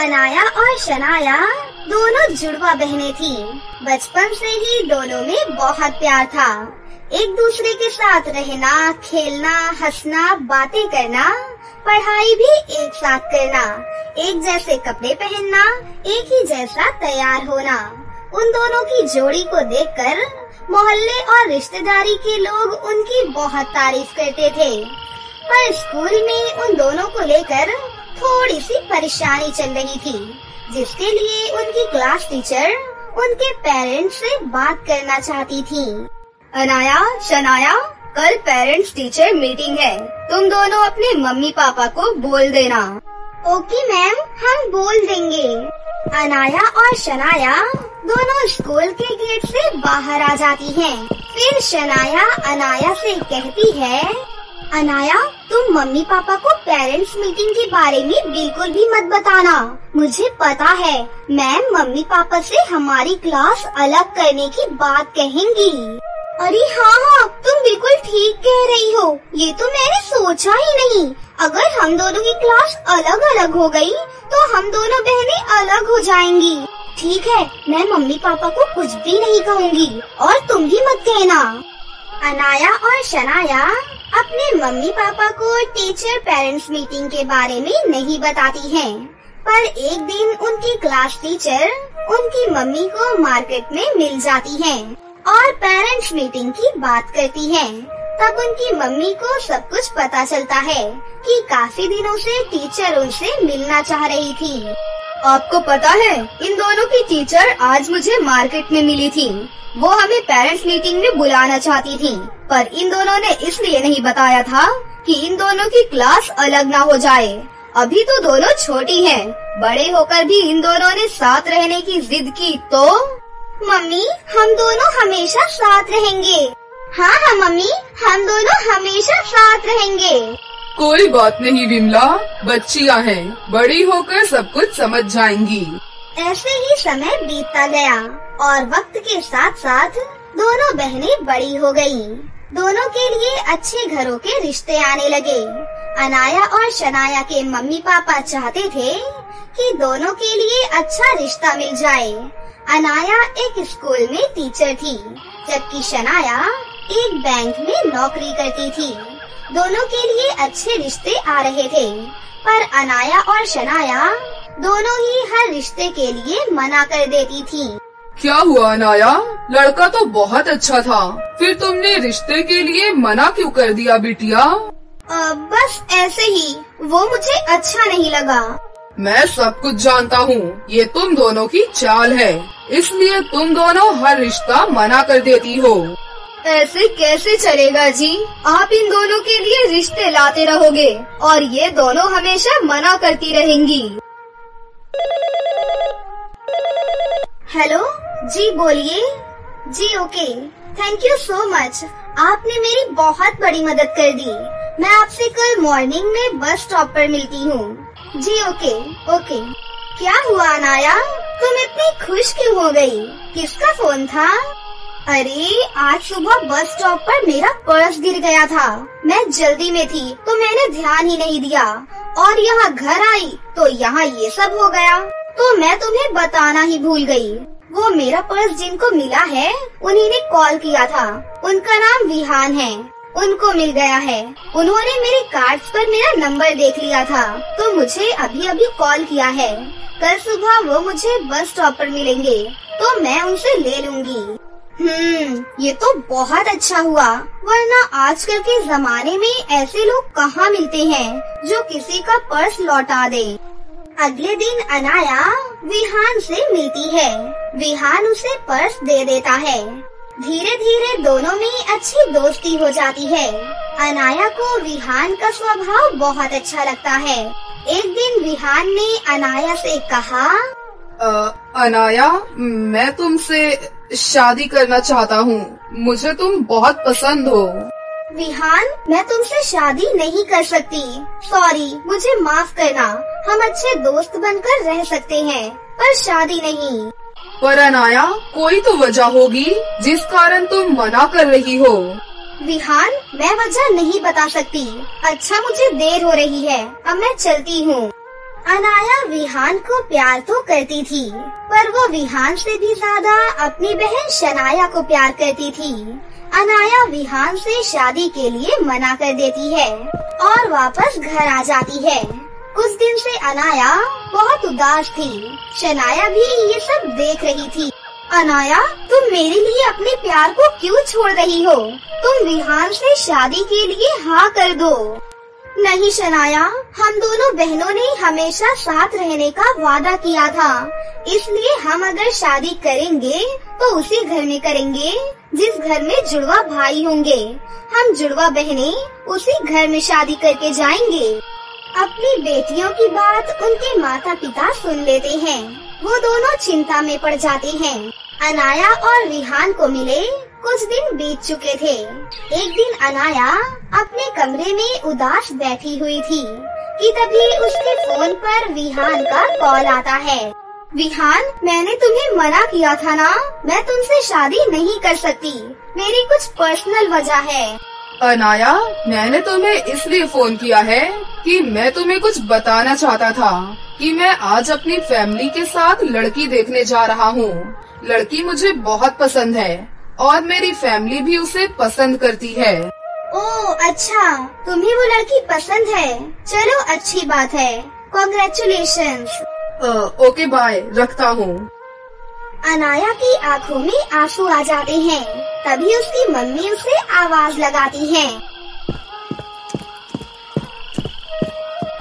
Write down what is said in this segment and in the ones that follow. अनाया और शनाया दोनों जुड़वा बहनें थी। बचपन से ही दोनों में बहुत प्यार था। एक दूसरे के साथ रहना, खेलना, हंसना, बातें करना, पढ़ाई भी एक साथ करना, एक जैसे कपड़े पहनना, एक ही जैसा तैयार होना। उन दोनों की जोड़ी को देखकर मोहल्ले और रिश्तेदारी के लोग उनकी बहुत तारीफ करते थे। पर स्कूल में उन दोनों को लेकर थोड़ी सी परेशानी चल रही थी, जिसके लिए उनकी क्लास टीचर उनके पेरेंट्स से बात करना चाहती थी। अनाया, शनाया, कल पेरेंट्स टीचर मीटिंग है, तुम दोनों अपने मम्मी पापा को बोल देना। ओके मैम, हम बोल देंगे। अनाया और शनाया दोनों स्कूल के गेट से बाहर आ जाती हैं। फिर शनाया अनाया से कहती है, अनाया, तुम मम्मी पापा को पेरेंट्स मीटिंग के बारे में बिल्कुल भी मत बताना। मुझे पता है मैम मम्मी पापा से हमारी क्लास अलग करने की बात कहेंगी। अरे हाँ, तुम बिल्कुल ठीक कह रही हो, ये तो मैंने सोचा ही नहीं। अगर हम दोनों की क्लास अलग अलग हो गई, तो हम दोनों बहनें अलग हो जाएंगी। ठीक है, मैं मम्मी पापा को कुछ भी नहीं कहूँगी और तुम भी मत कहना। अनाया और शनाया अपने मम्मी पापा को टीचर पेरेंट्स मीटिंग के बारे में नहीं बताती हैं। पर एक दिन उनकी क्लास टीचर उनकी मम्मी को मार्केट में मिल जाती हैं और पेरेंट्स मीटिंग की बात करती हैं। तब उनकी मम्मी को सब कुछ पता चलता है कि काफी दिनों से टीचर उनसे मिलना चाह रही थी। आपको पता है, इन दोनों की टीचर आज मुझे मार्केट में मिली थी। वो हमें पेरेंट्स मीटिंग में बुलाना चाहती थी, पर इन दोनों ने इसलिए नहीं बताया था कि इन दोनों की क्लास अलग ना हो जाए। अभी तो दोनों छोटी हैं, बड़े होकर भी इन दोनों ने साथ रहने की जिद की। तो मम्मी, हम दोनों हमेशा साथ रहेंगे। हाँ हाँ मम्मी, हम दोनों हमेशा साथ रहेंगे। कोई बात नहीं विमला, बच्चियाँ हैं, बड़ी होकर सब कुछ समझ जाएंगी। ऐसे ही समय बीतता गया और वक्त के साथ साथ दोनों बहनें बड़ी हो गईं। दोनों के लिए अच्छे घरों के रिश्ते आने लगे। अनाया और शनाया के मम्मी पापा चाहते थे कि दोनों के लिए अच्छा रिश्ता मिल जाए। अनाया एक स्कूल में टीचर थी, जबकि शनाया एक बैंक में नौकरी करती थी। दोनों के लिए अच्छे रिश्ते आ रहे थे, पर अनाया और शनाया दोनों ही हर रिश्ते के लिए मना कर देती थी। क्या हुआ अनाया, लड़का तो बहुत अच्छा था, फिर तुमने रिश्ते के लिए मना क्यों कर दिया बिटिया? बस ऐसे ही, वो मुझे अच्छा नहीं लगा। मैं सब कुछ जानता हूँ, ये तुम दोनों की चाल है, इसलिए तुम दोनों हर रिश्ता मना कर देती हो। ऐसे कैसे चलेगा जी, आप इन दोनों के लिए रिश्ते लाते रहोगे और ये दोनों हमेशा मना करती रहेंगी। हेलो जी, बोलिए जी। Okay, thank you so much, आपने मेरी बहुत बड़ी मदद कर दी। मैं आपसे कल मॉर्निंग में बस स्टॉप पर मिलती हूँ। जी ओके ओके। क्या हुआ अनाया, तुम इतनी खुश क्यों हो गई? किसका फोन था? अरे, आज सुबह बस स्टॉप पर मेरा पर्स गिर गया था। मैं जल्दी में थी तो मैंने ध्यान ही नहीं दिया, और यहाँ घर आई तो यहाँ ये सब हो गया, तो मैं तुम्हें बताना ही भूल गई। वो मेरा पर्स जिनको मिला है, उन्हीं ने कॉल किया था। उनका नाम विहान है, उनको मिल गया है। उन्होंने मेरे कार्ड्स पर मेरा नंबर देख लिया था, तो मुझे अभी अभी कॉल किया है। कल सुबह वो मुझे बस स्टॉप पर मिलेंगे, तो मैं उनसे ले लूँगी। ये तो बहुत अच्छा हुआ, वरना आजकल के जमाने में ऐसे लोग कहाँ मिलते हैं जो किसी का पर्स लौटा दे। अगले दिन अनाया विहान से मिलती है। विहान उसे पर्स दे देता है। धीरे धीरे दोनों में अच्छी दोस्ती हो जाती है। अनाया को विहान का स्वभाव बहुत अच्छा लगता है। एक दिन विहान ने अनाया से कहा, अनाया, मैं तुमसे शादी करना चाहता हूँ, मुझे तुम बहुत पसंद हो। विहान, मैं तुमसे शादी नहीं कर सकती, सॉरी, मुझे माफ करना। हम अच्छे दोस्त बनकर रह सकते हैं, पर शादी नहीं। पर अनाया, कोई तो वजह होगी जिस कारण तुम मना कर रही हो। विहान, मैं वजह नहीं बता सकती। अच्छा, मुझे देर हो रही है, अब मैं चलती हूँ। अनाया विहान को प्यार तो करती थी, पर वो विहान से भी ज्यादा अपनी बहन शनाया को प्यार करती थी। अनाया विहान से शादी के लिए मना कर देती है और वापस घर आ जाती है। उस दिन से अनाया बहुत उदास थी। शनाया भी ये सब देख रही थी। अनाया, तुम मेरे लिए अपने प्यार को क्यों छोड़ रही हो? तुम विहान से शादी के लिए हाँ कर दो। नहीं शनाया, हम दोनों बहनों ने हमेशा साथ रहने का वादा किया था, इसलिए हम अगर शादी करेंगे तो उसी घर में करेंगे जिस घर में जुड़वा भाई होंगे। हम जुड़वा बहनें उसी घर में शादी करके जाएंगे। अपनी बेटियों की बात उनके माता पिता सुन लेते हैं। वो दोनों चिंता में पड़ जाते हैं। अनाया और विहान को मिले कुछ दिन बीत चुके थे। एक दिन अनाया अपने कमरे में उदास बैठी हुई थी कि तभी उसके फोन पर विहान का कॉल आता है। विहान, मैंने तुम्हें मना किया था ना, मैं तुमसे शादी नहीं कर सकती, मेरी कुछ पर्सनल वजह है। अनाया, मैंने तुम्हें इसलिए फोन किया है कि मैं तुम्हें कुछ बताना चाहता था कि मैं आज अपनी फैमिली के साथ लड़की देखने जा रहा हूँ। लड़की मुझे बहुत पसंद है और मेरी फैमिली भी उसे पसंद करती है। ओह अच्छा, तुम्हें वो लड़की पसंद है? चलो अच्छी बात है, कांग्रेचुलेशंस। ओके बाय, रखता हूँ। अनाया की आंखों में आंसू आ जाते हैं। तभी उसकी मम्मी उसे आवाज लगाती है।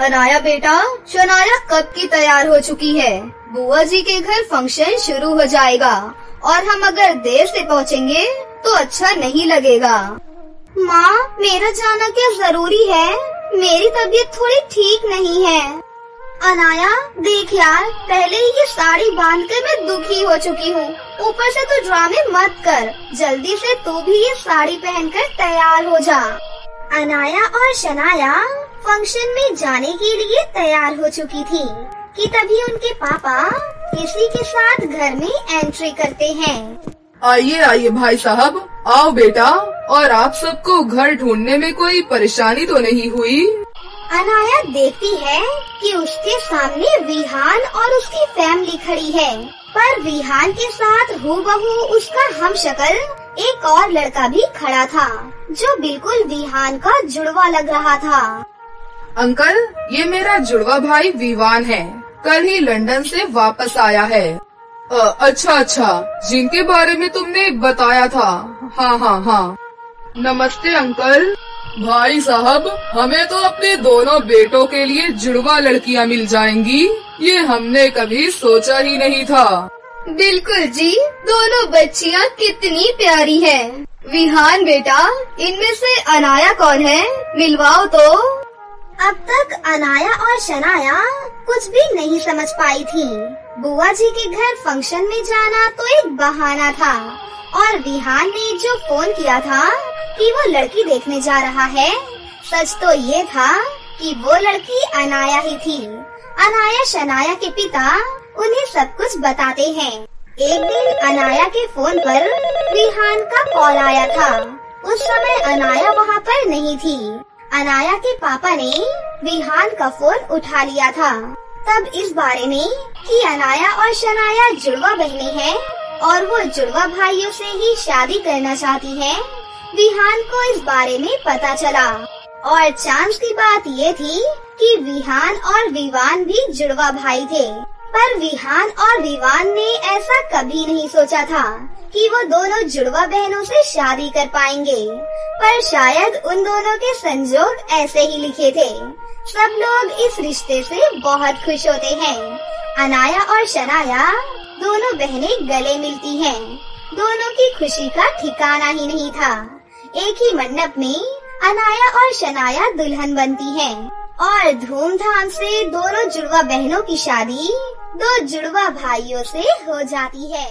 अनाया बेटा, शनाया कब की तैयार हो चुकी है। बुआ जी के घर फंक्शन शुरू हो जाएगा और हम अगर देर से पहुँचेंगे तो अच्छा नहीं लगेगा। माँ, मेरा जाना क्या जरूरी है? मेरी तबीयत थोड़ी ठीक नहीं है। अनाया देख यार, पहले ही ये साड़ी बांध कर मैं दुखी हो चुकी हूँ, ऊपर से तू ड्रामे मत कर। जल्दी से तू भी ये साड़ी पहनकर तैयार हो जा। अनाया और शनाया फंक्शन में जाने के लिए तैयार हो चुकी थी कि तभी उनके पापा किसी के साथ घर में एंट्री करते हैं। आइए आइए भाई साहब, आओ बेटा। और आप सबको घर ढूंढने में कोई परेशानी तो नहीं हुई? अनाया देखती है कि उसके सामने विहान और उसकी फैमिली खड़ी है, पर विहान के साथ हूबहू उसका हमशक्ल एक और लड़का भी खड़ा था जो बिल्कुल विहान का जुड़वा लग रहा था। अंकल, ये मेरा जुड़वा भाई विवान है, कल ही लंदन से वापस आया है। अच्छा, जिनके बारे में तुमने बताया था। हाँ। नमस्ते अंकल। भाई साहब, हमें तो अपने दोनों बेटों के लिए जुड़वा लड़कियां मिल जाएंगी, ये हमने कभी सोचा ही नहीं था। बिल्कुल जी, दोनों बच्चियां कितनी प्यारी हैं। विहान बेटा, इनमें से अनाया कौन है? मिलवाओ तो। अब तक अनाया और शनाया कुछ भी नहीं समझ पाई थी। बुआ जी के घर फंक्शन में जाना तो एक बहाना था और विहान ने जो फोन किया था कि वो लड़की देखने जा रहा है, सच तो ये था कि वो लड़की अनाया ही थी। अनाया शनाया के पिता उन्हें सब कुछ बताते हैं। एक दिन अनाया के फोन पर विहान का कॉल आया था। उस समय अनाया वहाँ पर नहीं थी। अनाया के पापा ने विहान का फोन उठा लिया था। तब इस बारे में कि अनाया और शनाया जुड़वा बहने हैं और वो जुड़वा भाइयों से ही शादी करना चाहती है, विहान को इस बारे में पता चला। और चांस की बात ये थी कि विहान और विवान भी जुड़वा भाई थे, पर विहान और विवान ने ऐसा कभी नहीं सोचा था कि वो दोनों जुड़वा बहनों से शादी कर पाएंगे, पर शायद उन दोनों के संजोग ऐसे ही लिखे थे। सब लोग इस रिश्ते से बहुत खुश होते हैं। अनाया और शनाया दोनों बहनें गले मिलती हैं। दोनों की खुशी का ठिकाना ही नहीं था। एक ही मंडप में अनाया और शनाया दुल्हन बनती हैं और धूमधाम से दोनों जुड़वा बहनों की शादी दो जुड़वा भाइयों से हो जाती है।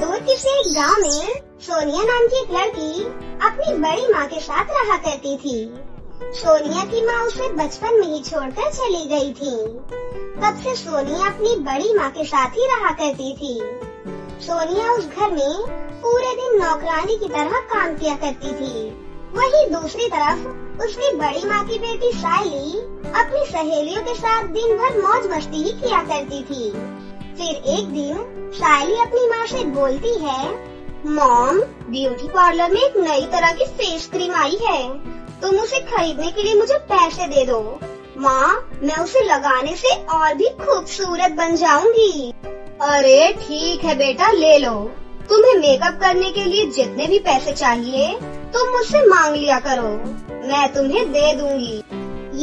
दूर किसी गांव में सोनिया नाम की एक लड़की अपनी बड़ी माँ के साथ रहा करती थी। सोनिया की माँ उसे बचपन में ही छोड़कर चली गई थी। तब से सोनिया अपनी बड़ी माँ के साथ ही रहा करती थी। सोनिया उस घर में पूरे दिन नौकरानी की तरह काम किया करती थी। वहीं दूसरी तरफ उसकी बड़ी माँ की बेटी साईली अपनी सहेलियों के साथ दिन भर मौज मस्ती ही किया करती थी। फिर एक दिन साईली अपनी माँ से बोलती है, मॉम ब्यूटी पार्लर में एक नई तरह की फेस क्रीम आई है, तुम उसे खरीदने के लिए मुझे पैसे दे दो। माँ मैं उसे लगाने से और भी खूबसूरत बन जाऊंगी। अरे ठीक है बेटा ले लो, तुम्हें मेकअप करने के लिए जितने भी पैसे चाहिए तुम मुझसे मांग लिया करो, मैं तुम्हें दे दूंगी।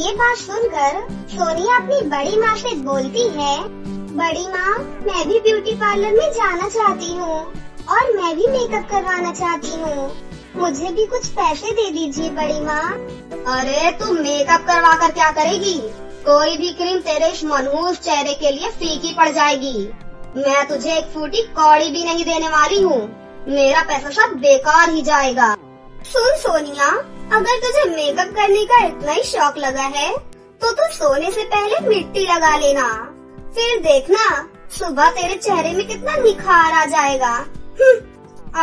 ये बात सुनकर सोनिया अपनी बड़ी माँ से बोलती है, बड़ी माँ मैं भी ब्यूटी पार्लर में जाना चाहती हूँ और मैं भी मेकअप करवाना चाहती हूँ, मुझे भी कुछ पैसे दे दीजिए बड़ी माँ। अरे तुम मेकअप करवा कर क्या करेगी, कोई भी क्रीम तेरे इस मनहूस चेहरे के लिए फीकी पड़ जाएगी। मैं तुझे एक फूटी कौड़ी भी नहीं देने वाली हूँ, मेरा पैसा सब बेकार ही जाएगा। सुन सोनिया, अगर तुझे मेकअप करने का इतना ही शौक लगा है तो तुम सोने से पहले मिट्टी लगा लेना, फिर देखना सुबह तेरे चेहरे में कितना निखार आ जाएगा।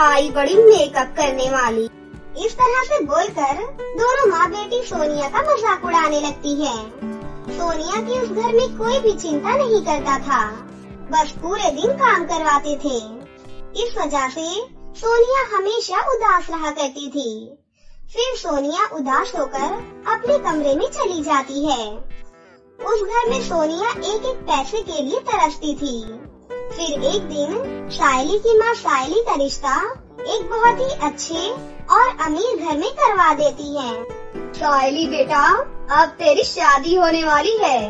आई बड़ी मेकअप करने वाली। इस तरह से बोलकर दोनों माँ बेटी सोनिया का मजाक उड़ाने लगती है। सोनिया की उस घर में कोई भी चिंता नहीं करता था, बस पूरे दिन काम करवाते थे। इस वजह से सोनिया हमेशा उदास रहा करती थी। फिर सोनिया उदास होकर अपने कमरे में चली जाती है। उस घर में सोनिया एक एक पैसे के लिए तरसती थी। फिर एक दिन साईली की माँ साईली का रिश्ता एक बहुत ही अच्छे और अमीर घर में करवा देती है। साईली बेटा अब तेरी शादी होने वाली है,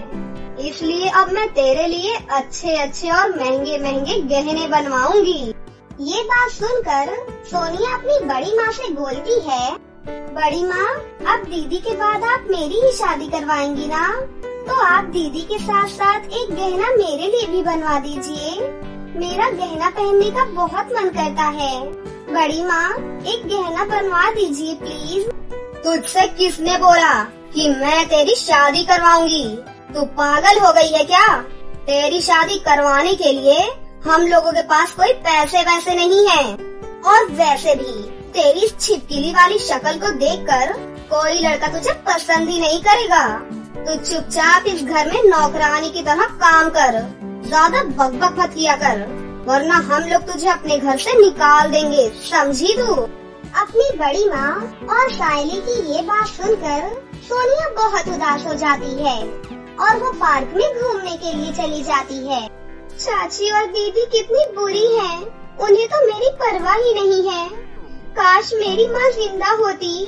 इसलिए अब मैं तेरे लिए अच्छे अच्छे और महंगे महंगे गहने बनवाऊंगी। ये बात सुनकर सोनिया अपनी बड़ी माँ से बोलती है, बड़ी माँ अब दीदी के बाद आप मेरी ही शादी करवाएंगी ना, तो आप दीदी के साथ साथ एक गहना मेरे लिए भी बनवा दीजिए, मेरा गहना पहनने का बहुत मन करता है। बड़ी माँ एक गहना बनवा दीजिए प्लीज। तुझसे किसने बोला कि मैं तेरी शादी करवाऊंगी, तू पागल हो गई है क्या? तेरी शादी करवाने के लिए हम लोगों के पास कोई पैसे वैसे नहीं है, और वैसे भी तेरी छिपकली वाली शक्ल को देखकर कोई लड़का तुझे पसंद ही नहीं करेगा। तू चुपचाप इस घर में नौकरानी की तरह काम कर, ज्यादा बकबक मत किया कर, वरना हम लोग तुझे अपने घर से निकाल देंगे, समझी तू? अपनी बड़ी माँ और साईली की ये बात सुनकर सोनिया बहुत उदास हो जाती है और वो पार्क में घूमने के लिए चली जाती है। चाची और दीदी कितनी बुरी हैं, उन्हें तो मेरी परवाह ही नहीं है। काश मेरी माँ जिंदा होती,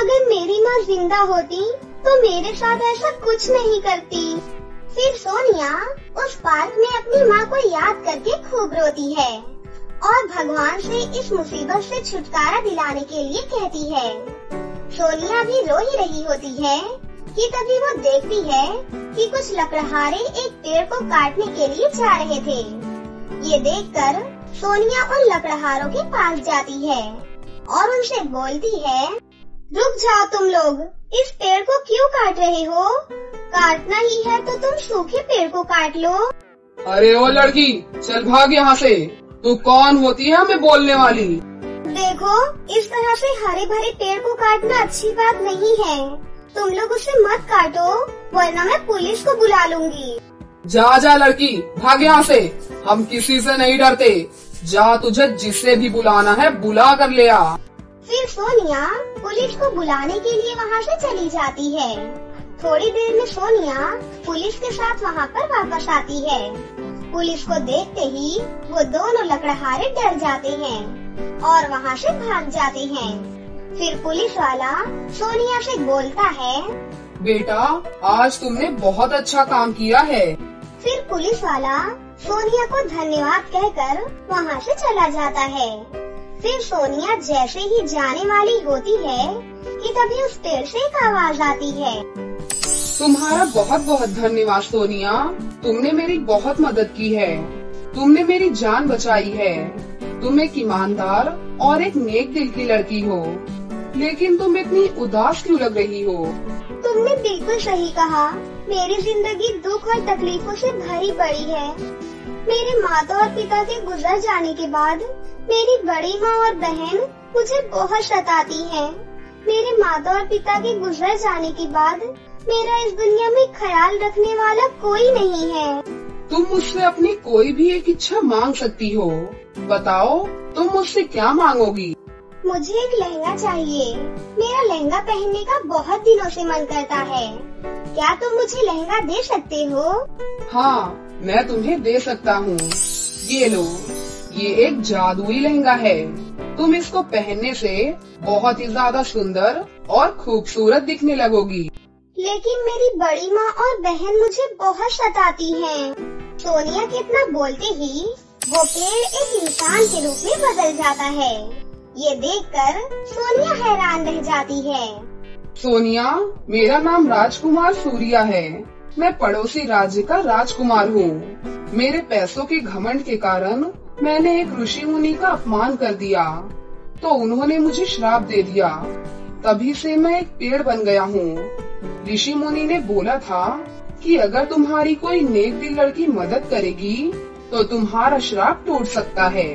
अगर मेरी माँ जिंदा होती तो मेरे साथ ऐसा कुछ नहीं करती। फिर सोनिया उस पार्क में अपनी माँ को याद करके खूब रोती है और भगवान से इस मुसीबत से छुटकारा दिलाने के लिए कहती है। सोनिया भी रो ही रही होती है कि तभी वो देखती है कि कुछ लकड़हारे एक पेड़ को काटने के लिए जा रहे थे। ये देखकर सोनिया उन लकड़हारों के पास जाती है और उनसे बोलती है, रुक जाओ तुम लोग, इस पेड़ को क्यों काट रहे हो? काटना ही है तो तुम सूखे पेड़ को काट लो। अरे ओ लड़की चल भाग यहाँ से, तू कौन होती है हमें बोलने वाली? देखो इस तरह से हरे भरे पेड़ को काटना अच्छी बात नहीं है, तुम लोग उसे मत काटो वरना मैं पुलिस को बुला लूंगी। जा जा लड़की भाग यहाँ से, हम किसी से नहीं डरते, जा तुझे जिसे भी बुलाना है बुला कर ले आ। फिर सोनिया पुलिस को बुलाने के लिए वहाँ से चली जाती है। थोड़ी देर में सोनिया पुलिस के साथ वहाँ पर वापस आती है। पुलिस को देखते ही वो दोनों लकड़हारे डर जाते हैं और वहाँ से भाग जाते हैं। फिर पुलिस वाला सोनिया से बोलता है, बेटा आज तुमने बहुत अच्छा काम किया है। फिर पुलिस वाला सोनिया को धन्यवाद कहकर वहाँ से चला जाता है। फिर सोनिया जैसे ही जाने वाली होती है कि तभी उस पेड़ से एक आवाज आती है, तुम्हारा बहुत बहुत धन्यवाद सोनिया, तुमने मेरी बहुत मदद की है, तुमने मेरी जान बचाई है, तुम एक ईमानदार और एक नेक दिल की लड़की हो, लेकिन तुम इतनी उदास क्यों लग रही हो? तुमने बिल्कुल सही कहा, मेरी जिंदगी दुख और तकलीफों से भरी पड़ी है। मेरे माता और पिता के गुजर जाने के बाद मेरी बड़ी माँ और बहन मुझे बहुत सताती हैं। मेरे माता और पिता के गुजर जाने के बाद मेरा इस दुनिया में ख्याल रखने वाला कोई नहीं है। तुम मुझसे अपनी कोई भी एक इच्छा मांग सकती हो, बताओ तुम मुझसे क्या मांगोगी? मुझे एक लहंगा चाहिए, मेरा लहंगा पहनने का बहुत दिनों से मन करता है। क्या तुम मुझे लहंगा दे सकते हो? हाँ, मैं तुम्हें दे सकता हूँ। ये लो, ये एक जादुई लहंगा है। तुम इसको पहनने से बहुत ही ज्यादा सुंदर और खूबसूरत दिखने लगोगी। लेकिन मेरी बड़ी माँ और बहन मुझे बहुत सताती हैं। सोनिया के इतना बोलते ही वो पेड़ एक इंसान के रूप में बदल जाता है। ये देखकर सोनिया हैरान रह जाती है। सोनिया, मेरा नाम राजकुमार सूर्या है। मैं पड़ोसी राज्य का राजकुमार हूँ। मेरे पैसों के घमंड के कारण मैंने एक ऋषि मुनि का अपमान कर दिया, तो उन्होंने मुझे श्राप दे दिया। तभी से मैं एक पेड़ बन गया हूँ। ऋषि मुनि ने बोला था कि अगर तुम्हारी कोई नेक दिल लड़की मदद करेगी तो तुम्हारा श्राप टूट सकता है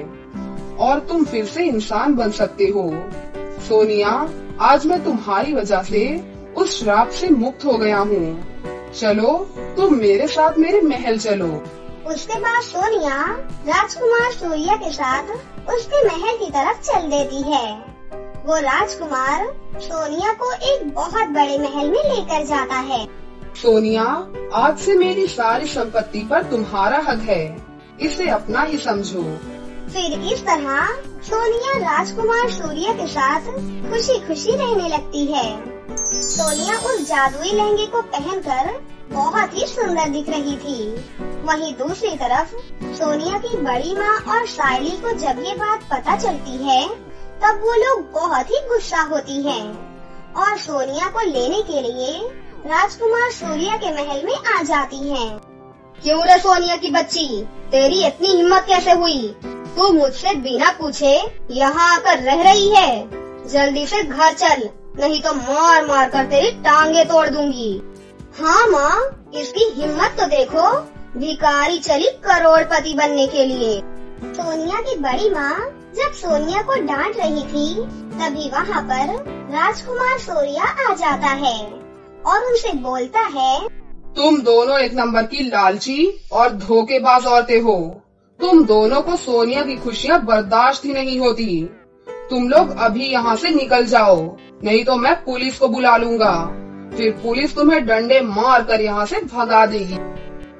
और तुम फिर से इंसान बन सकते हो। सोनिया, आज मैं तुम्हारी वजह से उस श्राप से मुक्त हो गया हूँ। चलो तुम मेरे साथ मेरे महल चलो। उसके बाद सोनिया राजकुमार सूर्या के साथ उसके महल की तरफ चल देती है। वो राजकुमार सोनिया को एक बहुत बड़े महल में लेकर जाता है। सोनिया, आज से मेरी सारी संपत्ति पर तुम्हारा हक है, इसे अपना ही समझो। फिर इस तरह सोनिया राजकुमार सूर्या के साथ खुशी खुशी रहने लगती है। सोनिया उस जादुई लहंगे को पहनकर बहुत ही सुंदर दिख रही थी। वहीं दूसरी तरफ सोनिया की बड़ी माँ और साईली को जब ये बात पता चलती है तब वो लोग बहुत ही गुस्सा होती हैं और सोनिया को लेने के लिए राजकुमार सूर्या के महल में आ जाती हैं। क्यों रे सोनिया की बच्ची, तेरी इतनी हिम्मत कैसे हुई? तू मुझसे बिना पूछे यहाँ आकर रह रही है। जल्दी से घर चल, नहीं तो मार मार कर तेरी टांगे तोड़ दूंगी। हाँ माँ, इसकी हिम्मत तो देखो, भिखारी चली करोड़पति बनने के लिए। सोनिया की बड़ी माँ जब सोनिया को डांट रही थी तभी वहाँ पर राजकुमार सूर्या आ जाता है और उनसे बोलता है, तुम दोनों एक नंबर की लालची और धोखेबाज औरतें हो। तुम दोनों को सोनिया की खुशियाँ बर्दाश्त ही नहीं होती। तुम लोग अभी यहाँ से निकल जाओ, नहीं तो मैं पुलिस को बुला लूँगा। फिर पुलिस तुम्हें डंडे मार कर यहाँ से भगा देगी।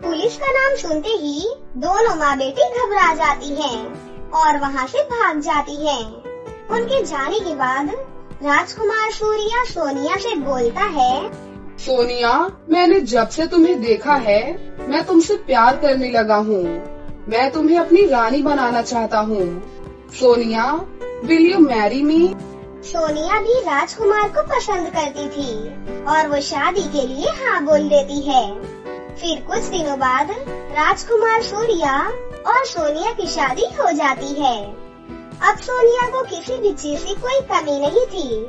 पुलिस का नाम सुनते ही दोनों माँ बेटी घबरा जाती हैं और वहाँ से भाग जाती हैं। उनके जाने के बाद राजकुमार सूर्या सोनिया से बोलता है, सोनिया, मैंने जब से तुम्हें देखा है मैं तुमसे प्यार करने लगा हूँ। मैं तुम्हें अपनी रानी बनाना चाहता हूँ। Sonia, will you marry me? Sonia भी राजकुमार को पसंद करती थी और वो शादी के लिए हाँ बोल देती है। फिर कुछ दिनों बाद राजकुमार सूर्या और सोनिया की शादी हो जाती है। अब सोनिया को किसी भी चीज की कोई कमी नहीं थी।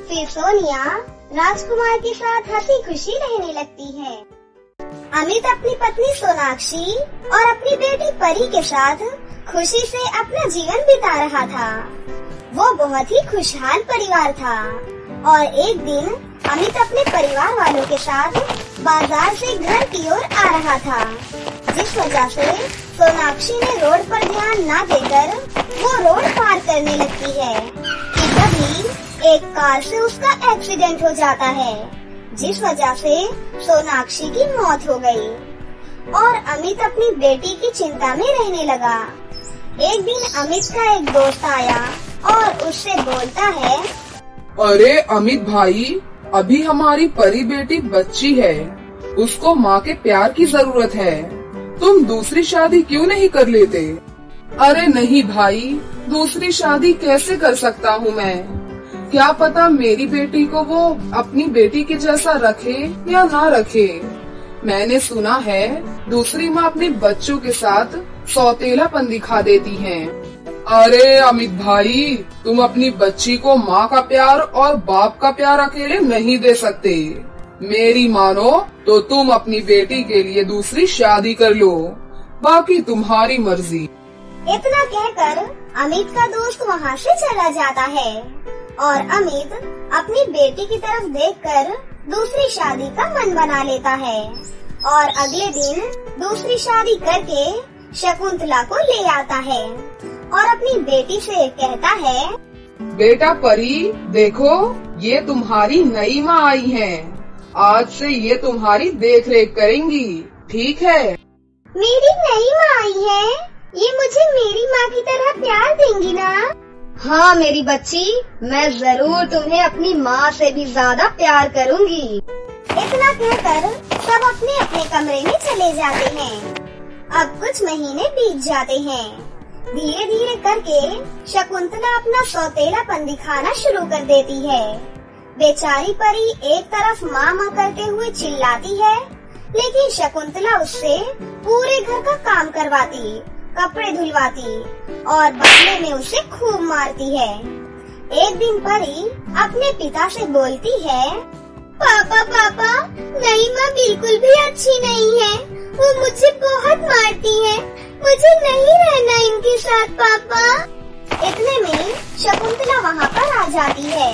फिर सोनिया राजकुमार के साथ हंसी खुशी रहने लगती है। अमित अपनी पत्नी सोनाक्षी और अपनी बेटी परी के साथ खुशी से अपना जीवन बिता रहा था। वो बहुत ही खुशहाल परिवार था। और एक दिन अमित अपने परिवार वालों के साथ बाजार से घर की ओर आ रहा था, जिस वजह से सोनाक्षी ने रोड पर ध्यान ना देकर वो रोड पार करने लगती है कि तभी एक कार से उसका एक्सीडेंट हो जाता है, जिस वजह से सोनाक्षी की मौत हो गई। और अमित अपनी बेटी की चिंता में रहने लगा। एक दिन अमित का एक दोस्त आया और उससे बोलता है, अरे अमित भाई, अभी हमारी परी बेटी बच्ची है, उसको माँ के प्यार की जरूरत है। तुम दूसरी शादी क्यों नहीं कर लेते? अरे नहीं भाई, दूसरी शादी कैसे कर सकता हूँ मैं? क्या पता मेरी बेटी को वो अपनी बेटी के जैसा रखे या ना रखे। मैंने सुना है दूसरी माँ अपने बच्चों के साथ सौतेलापन दिखा देती है। अरे अमित भाई, तुम अपनी बच्ची को माँ का प्यार और बाप का प्यार अकेले नहीं दे सकते। मेरी मानो तो तुम अपनी बेटी के लिए दूसरी शादी कर लो, बाकी तुम्हारी मर्जी। इतना कहकर अमित का दोस्त वहाँ से चला जाता है। और अमित अपनी बेटी की तरफ देखकर दूसरी शादी का मन बना लेता है और अगले दिन दूसरी शादी करके शकुंतला को ले आता है और अपनी बेटी से कहता है, बेटा परी देखो, ये तुम्हारी नई माँ आई है, आज से ये तुम्हारी देखरेख करेंगी, ठीक है? मेरी नई माँ आई है, ये मुझे मेरी माँ की तरह प्यार देंगी ना? हाँ मेरी बच्ची, मैं जरूर तुम्हें अपनी माँ से भी ज्यादा प्यार करूँगी। इतना कहकर सब अपने अपने कमरे में चले जाते हैं। अब कुछ महीने बीत जाते हैं। धीरे धीरे करके शकुंतला अपना सौतेलापन दिखाना शुरू कर देती है। बेचारी परी एक तरफ माँ माँ करते हुए चिल्लाती है, लेकिन शकुंतला उससे पूरे घर का काम करवाती, कपड़े धुलवाती और बदले में उसे खूब मारती है। एक दिन परी अपने पिता से बोलती है, पापा पापा, नई माँ बिल्कुल भी अच्छी नहीं है, वो मुझे बहुत मारती है, मुझे नहीं रहना इनके साथ पापा। इतने में शकुंतला वहाँ पर आ जाती है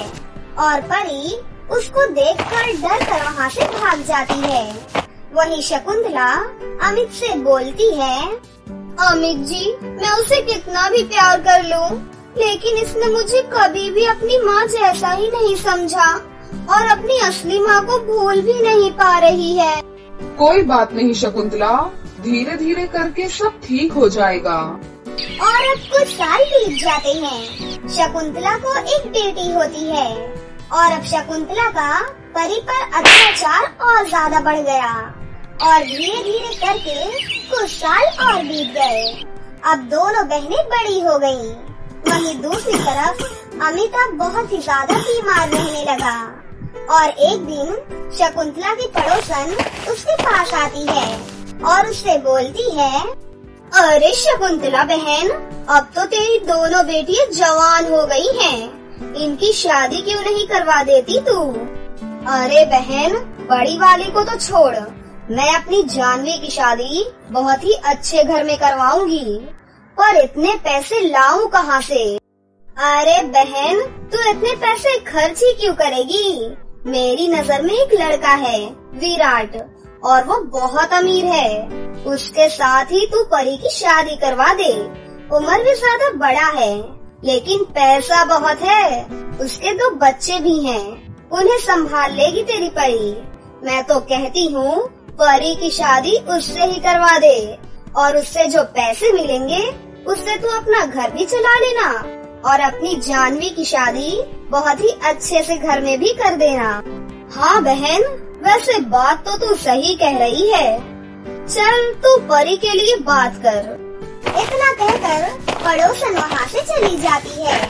और परी उसको देखकर डर कर वहाँ से भाग जाती है। वहीं शकुंतला अमित से बोलती है, अमित जी, मैं उसे कितना भी प्यार कर लूं, लेकिन इसने मुझे कभी भी अपनी माँ जैसा ही नहीं समझा और अपनी असली माँ को भूल भी नहीं पा रही है। कोई बात नहीं शकुंतला, धीरे धीरे करके सब ठीक हो जाएगा। और अब कुछ साल बीत जाते हैं। शकुंतला को एक बेटी होती है और अब शकुंतला का परी पर अत्याचार और ज्यादा बढ़ गया और धीरे धीरे करके कुछ साल और बीत गए। अब दोनों बहनें बड़ी हो गईं। वहीं दूसरी तरफ अमित अब बहुत ही ज्यादा बीमार रहने लगा और एक दिन शकुंतला की पड़ोसन उसके पास आती है और उससे बोलती है, अरे शकुंतला बहन, अब तो तेरी दोनों बेटियां जवान हो गई हैं, इनकी शादी क्यों नहीं करवा देती तू? अरे बहन, बड़ी वाली को तो छोड़, मैं अपनी जानवी की शादी बहुत ही अच्छे घर में करवाऊंगी, पर इतने पैसे लाऊं कहाँ से? अरे बहन, तू इतने पैसे खर्च ही क्यों करेगी? मेरी नजर में एक लड़का है विराट, और वो बहुत अमीर है, उसके साथ ही तू परी की शादी करवा दे। उम्र भी ज्यादा बड़ा है, लेकिन पैसा बहुत है, उसके 2 बच्चे भी हैं, उन्हें संभाल लेगी तेरी परी। मैं तो कहती हूँ परी की शादी उससे ही करवा दे और उससे जो पैसे मिलेंगे उससे तू अपना घर भी चला लेना और अपनी जानवी की शादी बहुत ही अच्छे से घर में भी कर देना। हाँ बहन, वैसे बात तो तू सही कह रही है, चल तू परी के लिए बात कर। इतना कहकर पड़ोसन वहाँ से चली जाती है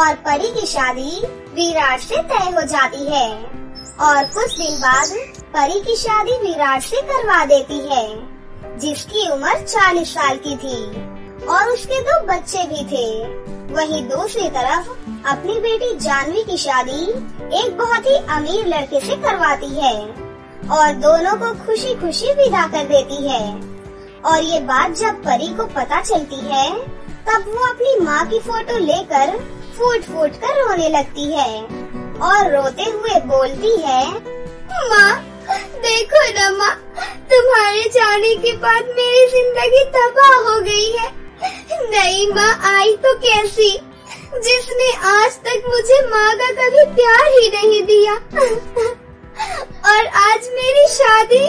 और परी की शादी विराट से तय हो जाती है और कुछ दिन बाद परी की शादी विराट से करवा देती है, जिसकी उम्र 40 साल की थी और उसके 2 बच्चे भी थे। वहीं दूसरी तरफ अपनी बेटी जानवी की शादी एक बहुत ही अमीर लड़के से करवाती है और दोनों को खुशी खुशी विदा कर देती है। और ये बात जब परी को पता चलती है, तब वो अपनी माँ की फोटो लेकर फूट फूट कर रोने लगती है और रोते हुए बोलती है, माँ देखो ना माँ, तुम्हारे जाने के बाद मेरी जिंदगी तबाह हो गई है। नई माँ आई तो कैसी, जिसने आज तक मुझे माँ का कभी प्यार ही नहीं दिया, और आज मेरी शादी।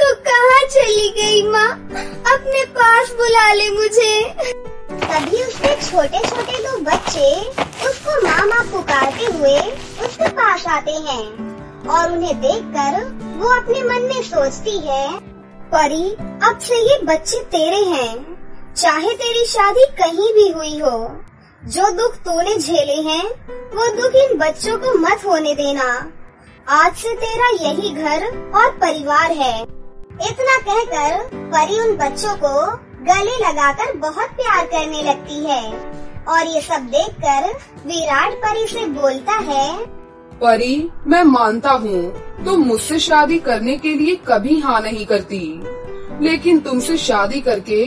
तो कहाँ चली गई माँ, अपने पास बुला ले मुझे। तभी उसके छोटे छोटे 2 बच्चे उसको मामा पुकारते हुए उसके पास आते हैं और उन्हें देखकर वो अपने मन में सोचती है, परी अब से ये बच्चे तेरे हैं, चाहे तेरी शादी कहीं भी हुई हो, जो दुख तूने झेले हैं वो दुख इन बच्चों को मत होने देना, आज से तेरा यही घर और परिवार है। इतना कहकर परी उन बच्चों को गले लगाकर बहुत प्यार करने लगती है और ये सब देखकर विराट परी से बोलता है, परी मैं मानता हूँ तुम तो मुझसे शादी करने के लिए कभी हाँ नहीं करती, लेकिन तुमसे शादी करके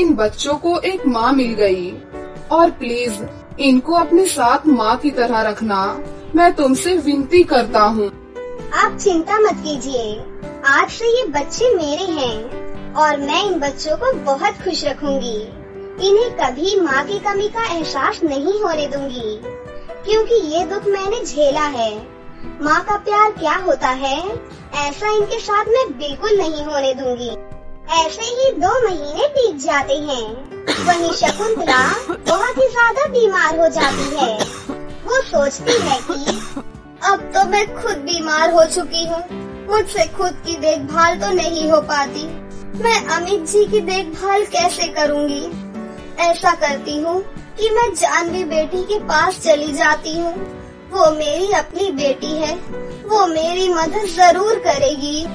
इन बच्चों को एक माँ मिल गई, और प्लीज इनको अपने साथ माँ की तरह रखना, मैं तुमसे विनती करता हूँ। आप चिंता मत कीजिए, आज से ये बच्चे मेरे हैं और मैं इन बच्चों को बहुत खुश रखूंगी। इन्हें कभी माँ की कमी का एहसास नहीं होने दूंगी, क्योंकि ये दुख मैंने झेला है। माँ का प्यार क्या होता है, ऐसा इनके साथ मैं बिल्कुल नहीं होने दूंगी। ऐसे ही 2 महीने बीत जाते हैं। वहीं शकुंतला बहुत ही ज्यादा बीमार हो जाती है। वो सोचती है कि अब तो मैं खुद बीमार हो चुकी हूँ, मुझसे खुद की देखभाल तो नहीं हो पाती। मैं अमित जी की देखभाल कैसे करूँगी? ऐसा करती हूँ कि मैं जानवी बेटी के पास चली जाती हूँ। वो मेरी अपनी बेटी है, वो मेरी मदद जरूर करेगी।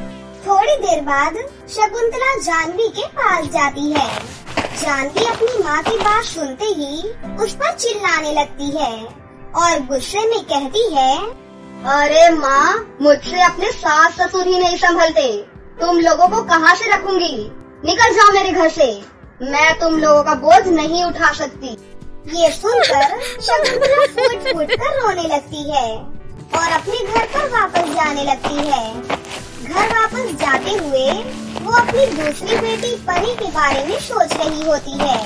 थोड़ी देर बाद शकुंतला जानवी के पास जाती है। जानवी अपनी माँ की बात सुनते ही उस पर चिल्लाने लगती है और गुस्से में कहती है, अरे माँ, मुझसे अपने सास ससुर ही नहीं संभलते, तुम लोगों को कहाँ से रखूंगी? निकल जाओ मेरे घर से, मैं तुम लोगों का बोझ नहीं उठा सकती। ये सुनकर शकुंतला फूट-फूट कर रोने लगती है और अपने घर पर वापस जाने लगती है। घर वापस जाते हुए वो अपनी दूसरी बेटी परी के बारे में सोच रही होती है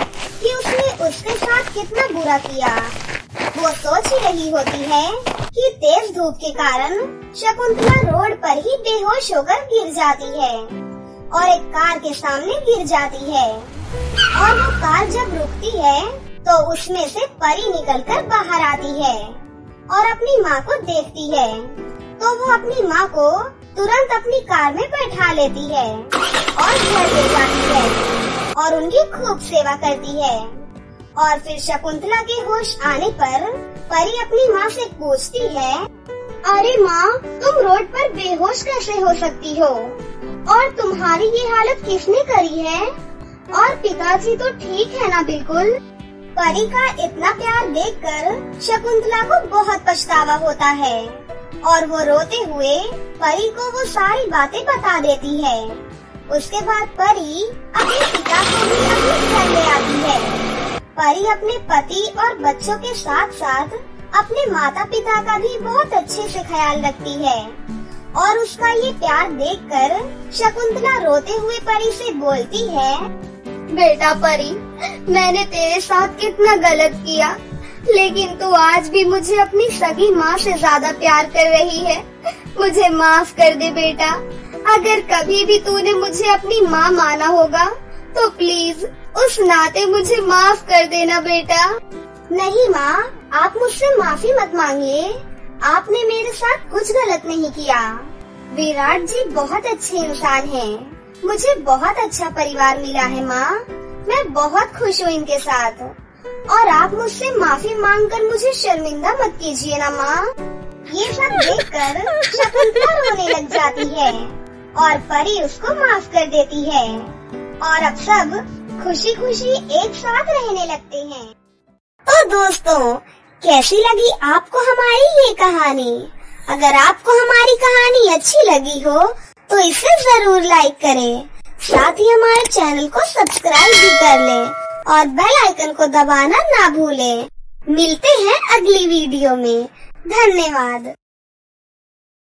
कि उसने उसके साथ कितना बुरा किया। वो सोच ही रही होती है कि तेज धूप के कारण शकुंतला रोड पर ही बेहोश होकर गिर जाती है और एक कार के सामने गिर जाती है। और वो कार जब रुकती है तो उसमें से परी निकलकर बाहर आती है और अपनी माँ को देखती है, तो वो अपनी माँ को तुरंत अपनी कार में बैठा लेती है और घर ले जाती है और उनकी खूब सेवा करती है। और फिर शकुंतला के होश आने पर परी अपनी माँ से पूछती है, अरे माँ, तुम रोड पर बेहोश कैसे हो सकती हो? और तुम्हारी ये हालत किसने करी है? और पिताजी तो ठीक है ना? बिल्कुल। परी का इतना प्यार देखकर शकुंतला को बहुत पछतावा होता है और वो रोते हुए परी को वो सारी बातें बता देती है। उसके बाद परी अपने पिता को भी अपने घर ले आती है। परी अपने पति और बच्चों के साथ साथ अपने माता पिता का भी बहुत अच्छे से ख्याल रखती है और उसका ये प्यार देखकर शकुंतला रोते हुए परी से बोलती है, बेटा परी, मैंने तेरे साथ कितना गलत किया, लेकिन तू आज भी मुझे अपनी सगी माँ से ज्यादा प्यार कर रही है। मुझे माफ कर दे बेटा, अगर कभी भी तूने मुझे अपनी माँ माना होगा तो प्लीज उस नाते मुझे माफ कर देना बेटा। नहीं माँ, आप मुझसे माफी मत मांगिए, आपने मेरे साथ कुछ गलत नहीं किया। विराट जी बहुत अच्छे इंसान हैं, मुझे बहुत अच्छा परिवार मिला है माँ, मैं बहुत खुश हूँ इनके साथ। और आप मुझसे माफी मांगकर मुझे शर्मिंदा मत कीजिए ना माँ। ये सब देखकर शकुंतला रोने लग जाती है और परी उसको माफ कर देती है और अब सब खुशी खुशी एक साथ रहने लगते हैं। तो दोस्तों, कैसी लगी आपको हमारी ये कहानी? अगर आपको हमारी कहानी अच्छी लगी हो तो इसे जरूर लाइक करें, साथ ही हमारे चैनल को सब्सक्राइब भी कर लें और बेल आइकन को दबाना ना भूलें। मिलते हैं अगली वीडियो में, धन्यवाद।